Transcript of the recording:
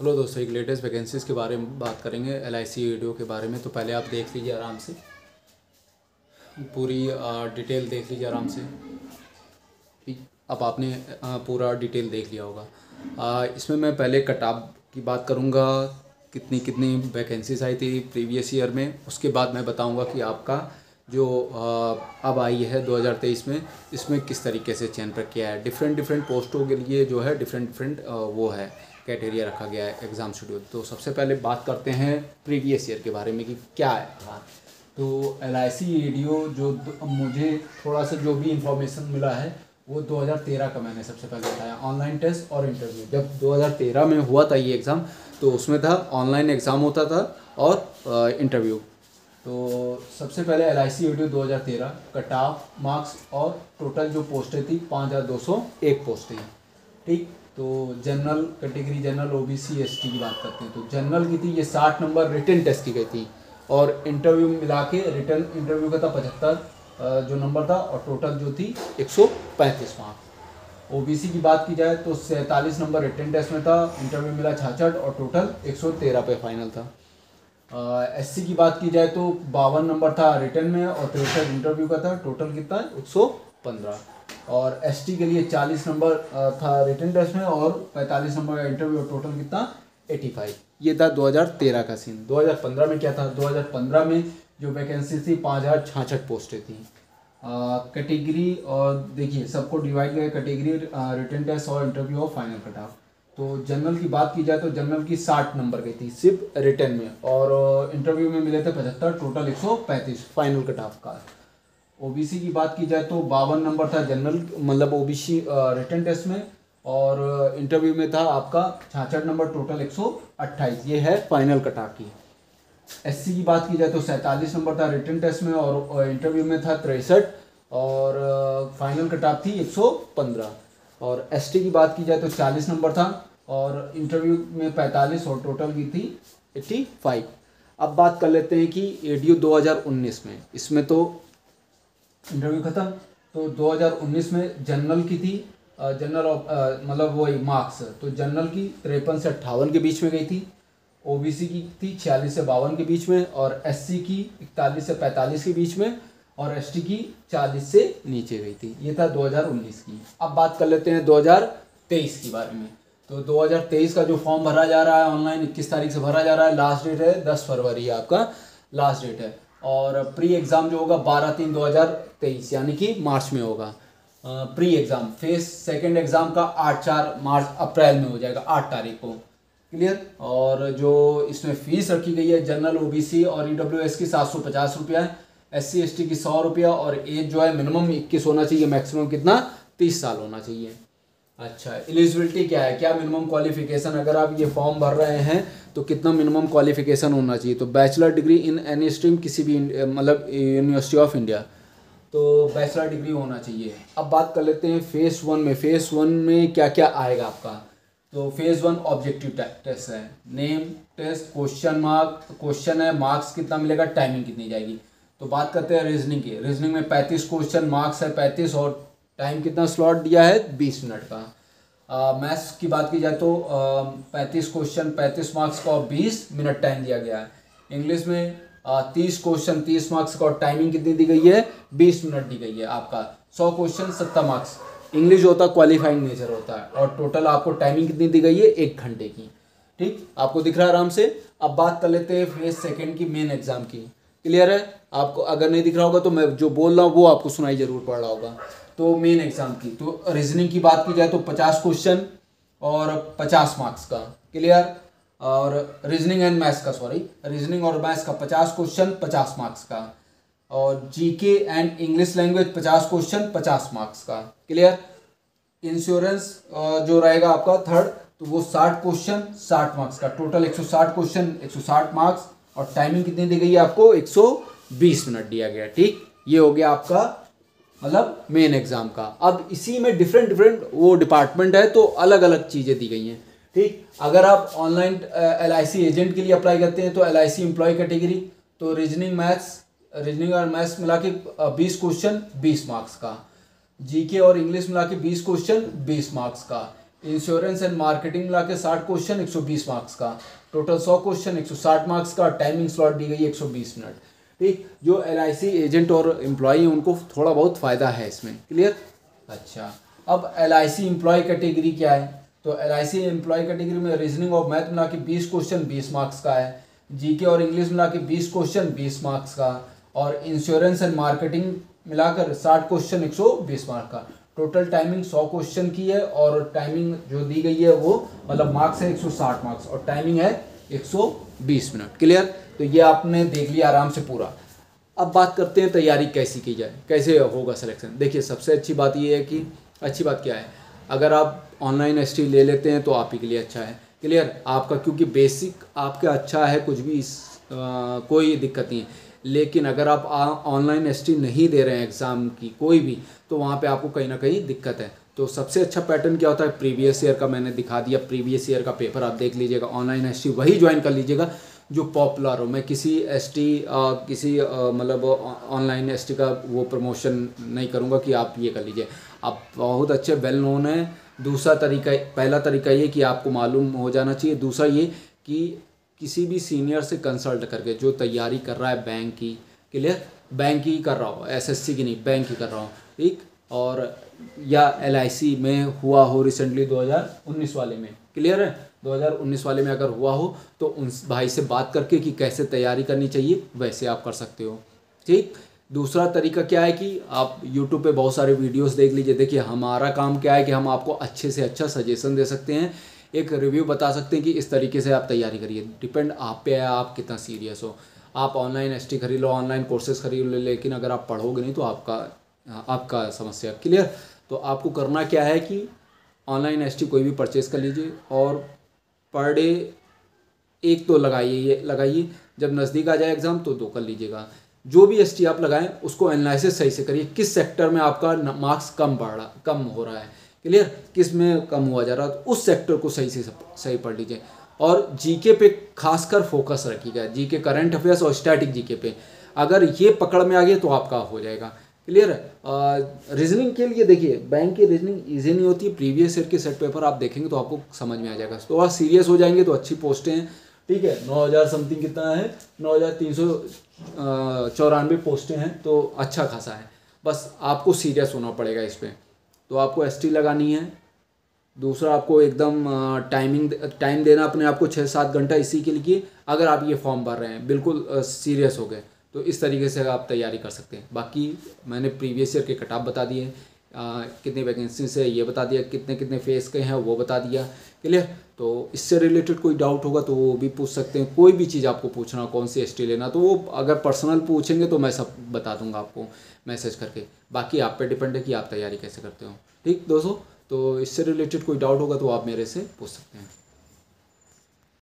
Hello दोस्तों, एक latest vacancies के बारे में बात करेंगे LIC एडो के बारे में। तो पहले आप देख लीजिए आराम से, पूरी डिटेल देख लीजिए आराम से। ठीक, अब आपने पूरा डिटेल देख लिया होगा। इसमें मैं पहले कटाप की बात करूंगा, कितनी कितनी वैकेंसीज आई थी प्रीवियस ईयर में। उसके बाद मैं बताऊंगा कि आपका जो अब आई है 2023 में, इसमें किस तरीके से चयन प्रक्रिया है। डिफरेंट पोस्टों के लिए जो है डिफरेंट वो है क्राइटेरिया रखा गया है एग्ज़ाम शेड्यूल। तो सबसे पहले बात करते हैं प्रीवियस ईयर के बारे में कि क्या है। तो LIC एडो जो मुझे थोड़ा सा जो भी इंफॉर्मेशन मिला है वो 2013 का मैंने सबसे पहले बताया, ऑनलाइन टेस्ट और इंटरव्यू। जब 2013 में हुआ था ये एग्ज़ाम तो उसमें था ऑनलाइन एग्ज़ाम होता था और इंटरव्यू। तो सबसे पहले LIC एडो 2013 कटाफ मार्क्स और टोटल जो पोस्टें थी 5201 पोस्टें। ठीक, तो general category, general OBC ST की बात करते हैं। तो जनरल की थी ये 60 नंबर रिटन टेस्ट की गई थी और इंटरव्यू मिला के रिटन इंटरव्यू का था 75 जो नंबर था और टोटल जो थी 135 मार्क्स। OBC की बात की जाए तो 47 नंबर रिटन टेस्ट में था, इंटरव्यू मिला 66 और टोटल 113 पे फाइनल था। SC की बात की जाए तो 52 नंबर था रिटन में और 63 इंटरव्यू का था, टोटल कितना 115। और ST के लिए 40 नंबर था रिटन टेस्ट में और 45 नंबर इंटरव्यू, टोटल कितना 85। ये था 2013 का सीन। 2015 में क्या था, 2015 में जो वैकेंसी थी 5066 पोस्टें थी। कैटेगरी और देखिए सबको डिवाइड किया, कैटेगरी रिटन टेस्ट और इंटरव्यू और फाइनल कट ऑफ। तो जनरल की बात की जाए तो जनरल की 60 नंबर की थी सिर्फ रिटन में और इंटरव्यू में मिले थे 75, टोटल 135 फाइनल कट ऑफ का। OBC की बात की जाए तो 52 नंबर था जनरल मतलब OBC रिटन टेस्ट में और इंटरव्यू में था आपका 66 नंबर, टोटल 128। ये है फाइनल कट ऑफ की। SC की बात की जाए तो 47 नंबर था रिटन टेस्ट में और इंटरव्यू में था 63 और फाइनल कट ऑफ थी 115। और ST की बात की जाए तो 40 नंबर था और इंटरव्यू में 45 और टोटल की थी 85। अब बात कर लेते हैं कि एडीओ 2019 में, इसमें तो इंटरव्यू ख़त्म। तो 2019 में जनरल की थी, जनरल मतलब वही मार्क्स, तो जनरल की 53 से 58 के बीच में गई थी। OBC की थी 46 से 52 के बीच में और SC की 41 से 45 के बीच में और ST की 40 से नीचे गई थी। ये था 2019 की। अब बात कर लेते हैं 2023 के बारे में। तो 2023 का जो फॉर्म भरा जा रहा है ऑनलाइन 21 तारीख से भरा जा रहा है, लास्ट डेट है 10 फरवरी आपका लास्ट डेट है और प्री एग्ज़ाम जो होगा 12/3/2023 यानी कि मार्च में होगा pre exam. Phase second exam का 8/4 अप्रैल में हो जाएगा, 8 तारीख को, क्लियर। और जो इसमें फ़ीस रखी गई है जनरल OBC और EWS की 750 रुपया है, SC ST की 100 रुपया और एज जो है मिनिमम 21 होना चाहिए, मैक्सिमम कितना 30 साल होना चाहिए। अच्छा, एलिजिबिलिटी क्या है, क्या मिनिमम क्वालिफिकेशन, अगर आप ये फॉर्म भर रहे हैं तो कितना मिनिमम क्वालिफिकेशन होना चाहिए। तो bachelor degree in any stream, किसी भी मतलब यूनिवर्सिटी ऑफ इंडिया, तो बैचलर डिग्री होना चाहिए। अब बात कर लेते हैं फेज़ वन में क्या क्या आएगा आपका। तो फेज़ 1 ऑब्जेक्टिव टेस्ट है, नेम टेस्ट, क्वेश्चन है, मार्क्स कितना मिलेगा, टाइमिंग कितनी जाएगी। तो बात करते हैं रीजनिंग की। रीजनिंग में 35 क्वेश्चन, मार्क्स है 35 और टाइम कितना स्लॉट दिया है 20 मिनट का। मैथ्स की बात की जाए तो 35 क्वेश्चन 35 मार्क्स का और 20 मिनट टाइम दिया गया है। इंग्लिश में 30 क्वेश्चन 30 मार्क्स का और टाइमिंग कितनी दी गई है, 20 मिनट दी गई है आपका। 100 क्वेश्चन 70 मार्क्स, इंग्लिश होता क्वालिफाइंग नेचर होता है और टोटल आपको टाइमिंग कितनी दी गई है 1 घंटे की। ठीक, आपको दिख रहा है आराम से। अब बात कर लेते हैं फेज़ सेकेंड की, मेन एग्ज़ाम की, क्लियर है आपको। अगर नहीं दिख रहा होगा तो मैं जो बोल रहा हूँ वो आपको सुनाई जरूर पड़ रहा होगा। तो मेन एग्ज़ाम की, तो रीजनिंग की बात की जाए तो 50 क्वेश्चन और 50 मार्क्स का, क्लियर। और रीजनिंग एंड मैथ्स का, सॉरी रीजनिंग और मैथ्स का 50 क्वेश्चन 50 मार्क्स का और GK and English language 50 question 50 marks का, क्लियर। इंश्योरेंस जो रहेगा आपका थर्ड, तो वो 60 क्वेश्चन 60 मार्क्स का, टोटल 160 क्वेश्चन 160 मार्क्स और टाइमिंग कितनी दी गई है आपको 120 मिनट दिया गया। ठीक, ये हो गया आपका मतलब मेन एग्ज़ाम का। अब इसी में डिफरेंट वो डिपार्टमेंट है तो अलग अलग चीज़ें दी गई हैं। ठीक, अगर आप ऑनलाइन LIC एजेंट के लिए अप्लाई करते हैं तो LIC एम्प्लॉय कैटेगरी, तो रीजनिंग और मैथ्स मिला के 20 क्वेश्चन 20 मार्क्स का, जीके और इंग्लिश मिला के 20 क्वेश्चन 20 मार्क्स का, इंश्योरेंस एंड मार्केटिंग ला के 60 क्वेश्चन 120 मार्क्स का, टोटल 100 क्वेश्चन 160 मार्क्स का, टाइमिंग स्लॉट दी गई 120 मिनट। ठीक, जो LIC एजेंट और एम्प्लॉई हैं उनको थोड़ा बहुत फ़ायदा है इसमें। क्लियर? अच्छा, अब LIC एम्प्लॉय कैटेगरी क्या है? तो LIC एम्प्लॉय कैटेगरी में रीजनिंग और मैथ मिला के 20 क्वेश्चन 20 मार्क्स का है, जीके और इंग्लिश मिला के 20 क्वेश्चन 20 मार्क्स का, और इंश्योरेंस एंड मार्केटिंग मिलाकर 60 क्वेश्चन 120 मार्क्स का। टोटल टाइमिंग 100 क्वेश्चन की है और टाइमिंग जो दी गई है वो मतलब मार्क्स है 160 मार्क्स और टाइमिंग है 120 मिनट। क्लियर? तो ये आपने देख लिया आराम से पूरा। अब बात करते हैं तैयारी कैसी की जाए, कैसे होगा सिलेक्शन। देखिए सबसे अच्छी बात ये है कि अच्छी बात क्या है, अगर आप ऑनलाइन ST ले लेते हैं तो आप ही के लिए अच्छा है। क्लियर? आपका क्योंकि बेसिक आपका अच्छा है, कुछ भी कोई दिक्कत नहीं है। लेकिन अगर आप ऑनलाइन ST नहीं दे रहे हैं एग्ज़ाम की कोई भी, तो वहाँ पे आपको कहीं ना कहीं दिक्कत है। तो सबसे अच्छा पैटर्न क्या होता है, प्रीवियस ईयर का मैंने दिखा दिया, प्रीवियस ईयर का पेपर आप देख लीजिएगा। ऑनलाइन ST वही ज्वाइन कर लीजिएगा जो पॉपुलर हो। मैं किसी ST किसी मतलब ऑनलाइन ST का वो प्रमोशन नहीं करूँगा कि आप ये कर लीजिए, आप बहुत अच्छे वेल नोन हैं। दूसरा तरीका, पहला तरीका ये कि आपको मालूम हो जाना चाहिए, दूसरा ये कि किसी भी सीनियर से कंसल्ट करके जो तैयारी कर रहा है बैंक की। क्लियर? बैंक की कर रहा हो, SSC की नहीं, बैंक की कर रहा हो। ठीक, और या LIC में हुआ हो रिसेंटली 2019 वाले में। क्लियर है, 2019 वाले में अगर हुआ हो तो उन भाई से बात करके कि कैसे तैयारी करनी चाहिए वैसे आप कर सकते हो। ठीक, दूसरा तरीका क्या है कि आप YouTube पे बहुत सारे वीडियोस देख लीजिए। देखिए हमारा काम क्या है कि हम आपको अच्छे से अच्छा सजेशन दे सकते हैं, एक रिव्यू बता सकते हैं कि इस तरीके से आप तैयारी करिए। डिपेंड आप पे है आप कितना सीरियस हो। आप ऑनलाइन ST खरीद लो, ऑनलाइन कोर्सेज खरीद लो, लेकिन अगर आप पढ़ोगे नहीं तो आपका समस्या। क्लियर? तो आपको करना क्या है कि ऑनलाइन ST कोई भी परचेज़ कर लीजिए और पर डे एक तो लगाइए, जब नज़दीक आ जाए एग्ज़ाम तो दो कर लीजिएगा। जो भी ST आप लगाएं उसको एनालिसिस सही से करिए, किस सेक्टर में आपका मार्क्स कम हो रहा है। क्लियर? किस में कम हुआ जा रहा है तो उस सेक्टर को सही पढ़ लीजिए। और GK पे खासकर फोकस रखिएगा, GK करंट अफेयर्स और स्टैटिक GK पे। अगर ये पकड़ में आ गया तो आपका हो जाएगा। क्लियर? रीजनिंग के लिए देखिए बैंक की रीजनिंग ईजी नहीं होती, प्रीवियस ईयर के सेट पेपर आप देखेंगे तो आपको समझ में आ जाएगा। तो आप सीरियस हो जाएंगे तो अच्छी पोस्टें हैं। ठीक है, 9000 समथिंग कितना है, 9394 पोस्टें हैं, तो अच्छा खासा है। बस आपको सीरियस होना पड़ेगा इस पर। तो आपको ST लगानी है। दूसरा, आपको एकदम टाइम देना अपने आप को 6-7 घंटा इसी के लिए, अगर आप ये फॉर्म भर रहे हैं बिल्कुल सीरियस हो गए तो इस तरीके से आप तैयारी कर सकते हैं। बाकी मैंने प्रीवियस ईयर के कट ऑफ बता दिए, कितनी वैकेंसी से ये बता दिया, कितने फेस के हैं वो बता दिया। क्लियर? तो इससे रिलेटेड कोई डाउट होगा तो वो भी पूछ सकते हैं। कोई भी चीज़ आपको पूछना, कौन सी ST लेना, तो वो अगर पर्सनल पूछेंगे तो मैं सब बता दूंगा आपको मैसेज करके। बाकी आप पे डिपेंड है कि आप तैयारी कैसे करते हो। ठीक दोस्तों, तो इससे रिलेटेड कोई डाउट होगा तो आप मेरे से पूछ सकते हैं।